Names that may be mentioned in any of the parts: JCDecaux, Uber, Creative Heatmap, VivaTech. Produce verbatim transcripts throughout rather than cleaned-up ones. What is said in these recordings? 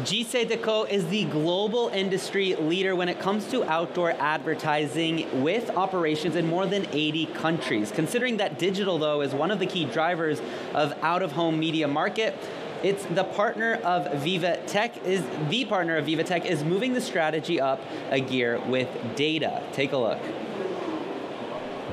JCDecaux is the global industry leader when it comes to outdoor advertising with operations in more than eighty countries. Considering that digital, though, is one of the key drivers of out-of-home media market, it's the partner of VivaTech is the partner of VivaTech is moving the strategy up a gear with data. Take a look.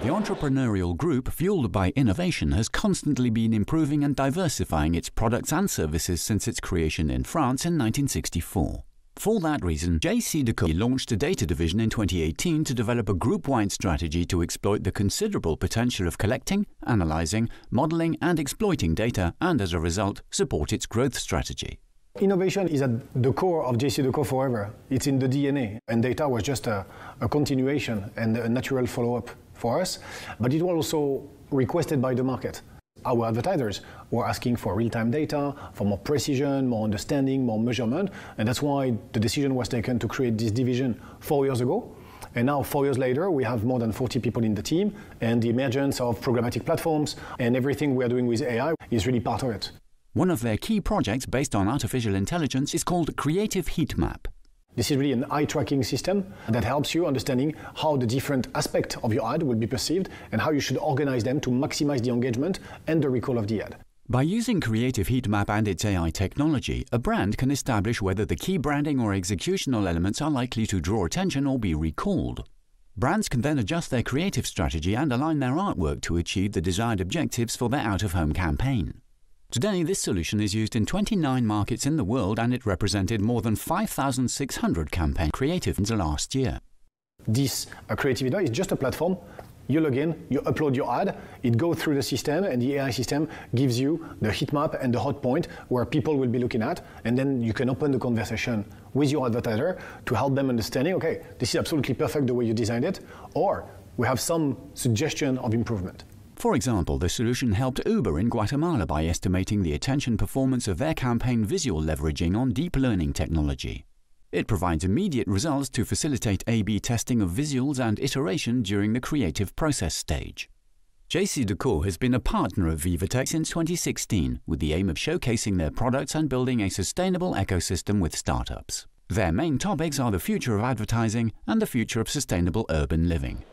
The entrepreneurial group, fueled by innovation, has constantly been improving and diversifying its products and services since its creation in France in nineteen sixty-four. For that reason, JCDecaux launched a data division in twenty eighteen to develop a group-wide strategy to exploit the considerable potential of collecting, analyzing, modeling and exploiting data, and as a result, support its growth strategy. Innovation is at the core of JCDecaux forever. It's in the D N A, and data was just a, a continuation and a natural follow-up for us, but it was also requested by the market. Our advertisers were asking for real-time data, for more precision, more understanding, more measurement, and that's why the decision was taken to create this division four years ago. And now, four years later, we have more than forty people in the team, and the emergence of programmatic platforms and everything we are doing with A I is really part of it. One of their key projects based on artificial intelligence is called Creative Heatmap. This is really an eye-tracking system that helps you understanding how the different aspects of your ad will be perceived and how you should organize them to maximize the engagement and the recall of the ad. By using Creative Heatmap and its A I technology, a brand can establish whether the key branding or executional elements are likely to draw attention or be recalled. Brands can then adjust their creative strategy and align their artwork to achieve the desired objectives for their out-of-home campaign. Today, this solution is used in twenty-nine markets in the world, and it represented more than five thousand six hundred campaign creatives last year. This uh, Creative Heatmap is just a platform. You log in, you upload your ad, it goes through the system, and the A I system gives you the heat map and the hot point where people will be looking at, and then you can open the conversation with your advertiser to help them understanding, okay, this is absolutely perfect the way you designed it, or we have some suggestion of improvement. For example, the solution helped Uber in Guatemala by estimating the attention performance of their campaign visual leveraging on deep learning technology. It provides immediate results to facilitate A B testing of visuals and iteration during the creative process stage. JCDecaux has been a partner of VivaTech since twenty sixteen, with the aim of showcasing their products and building a sustainable ecosystem with startups. Their main topics are the future of advertising and the future of sustainable urban living.